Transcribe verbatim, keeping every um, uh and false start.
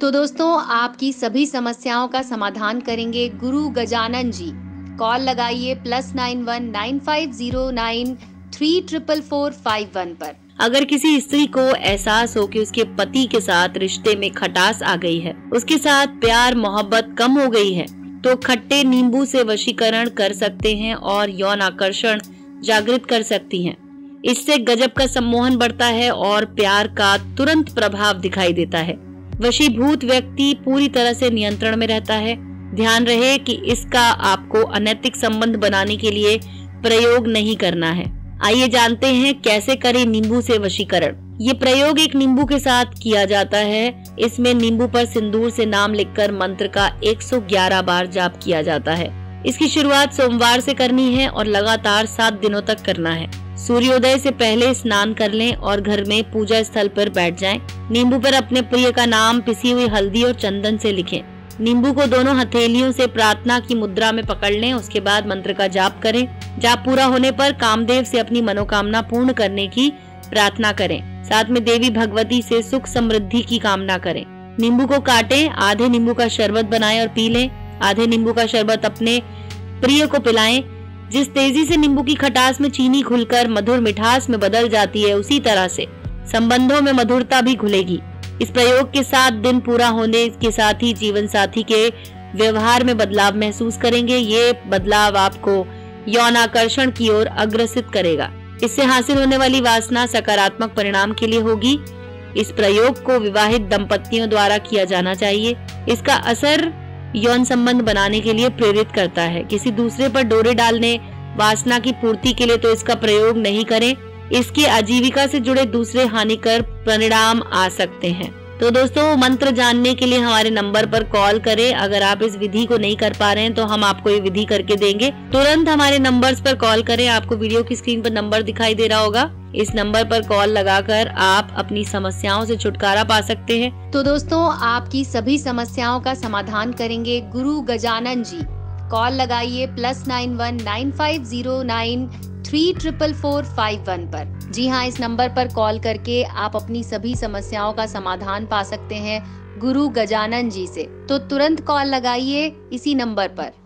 तो दोस्तों आपकी सभी समस्याओं का समाधान करेंगे गुरु गजानन जी। कॉल लगाइए plus nine one nine five zero nine three triple four five one पर। अगर किसी स्त्री को एहसास हो कि उसके पति के साथ रिश्ते में खटास आ गई है, उसके साथ प्यार मोहब्बत कम हो गई है, तो खट्टे नींबू से वशीकरण कर सकते हैं और यौन आकर्षण जागृत कर सकती हैं। इससे गजब का सम्मोहन बढ़ता है और प्यार का तुरंत प्रभाव दिखाई देता है। वशीभूत व्यक्ति पूरी तरह से नियंत्रण में रहता है। ध्यान रहे कि इसका आपको अनैतिक संबंध बनाने के लिए प्रयोग नहीं करना है। आइए जानते हैं कैसे करें नींबू से वशीकरण। ये प्रयोग एक नींबू के साथ किया जाता है। इसमें नींबू पर सिंदूर से नाम लिखकर मंत्र का एक सौ ग्यारह बार जाप किया जाता है। इसकी शुरुआत सोमवार से करनी है और लगातार सात दिनों तक करना है। सूर्योदय से पहले स्नान कर लें और घर में पूजा स्थल पर बैठ जाएं। नींबू पर अपने प्रिय का नाम पिसी हुई हल्दी और चंदन से लिखें। नींबू को दोनों हथेलियों से प्रार्थना की मुद्रा में पकड़ लें। उसके बाद मंत्र का जाप करें। जाप पूरा होने पर कामदेव से अपनी मनोकामना पूर्ण करने की प्रार्थना करें। साथ में देवी भगवती से सुख समृद्धि की कामना करें। नींबू को काटें, आधे नींबू का शरबत बनाएं और पी लें। आधे नींबू का शरबत अपने प्रिय को पिलाएं। जिस तेजी से नींबू की खटास में चीनी घुलकर मधुर मिठास में बदल जाती है, उसी तरह से संबंधों में मधुरता भी घुलेगी। इस प्रयोग के सात दिन पूरा होने के साथ ही जीवन साथी के व्यवहार में बदलाव महसूस करेंगे। ये बदलाव आपको यौन आकर्षण की ओर अग्रसित करेगा। इससे हासिल होने वाली वासना सकारात्मक परिणाम के लिए होगी। इस प्रयोग को विवाहित दंपतियों द्वारा किया जाना चाहिए। इसका असर यौन संबंध बनाने के लिए प्रेरित करता है। किसी दूसरे पर डोरे डालने, वासना की पूर्ति के लिए तो इसका प्रयोग नहीं करें। इसके आजीविका से जुड़े दूसरे हानिकर परिणाम आ सकते हैं। तो दोस्तों, मंत्र जानने के लिए हमारे नंबर पर कॉल करें। अगर आप इस विधि को नहीं कर पा रहे हैं तो हम आपको ये विधि करके देंगे। तुरंत हमारे नंबर्स पर कॉल करें। आपको वीडियो की स्क्रीन पर नंबर दिखाई दे रहा होगा। इस नंबर पर कॉल लगाकर आप अपनी समस्याओं से छुटकारा पा सकते हैं। तो दोस्तों, आपकी सभी समस्याओं का समाधान करेंगे गुरु गजानन जी। कॉल लगाइए plus nine one nine five zero nine three triple four five one पर। जी हाँ, इस नंबर पर कॉल करके आप अपनी सभी समस्याओं का समाधान पा सकते हैं गुरु गजानन जी से। तो तुरंत कॉल लगाइए इसी नंबर पर।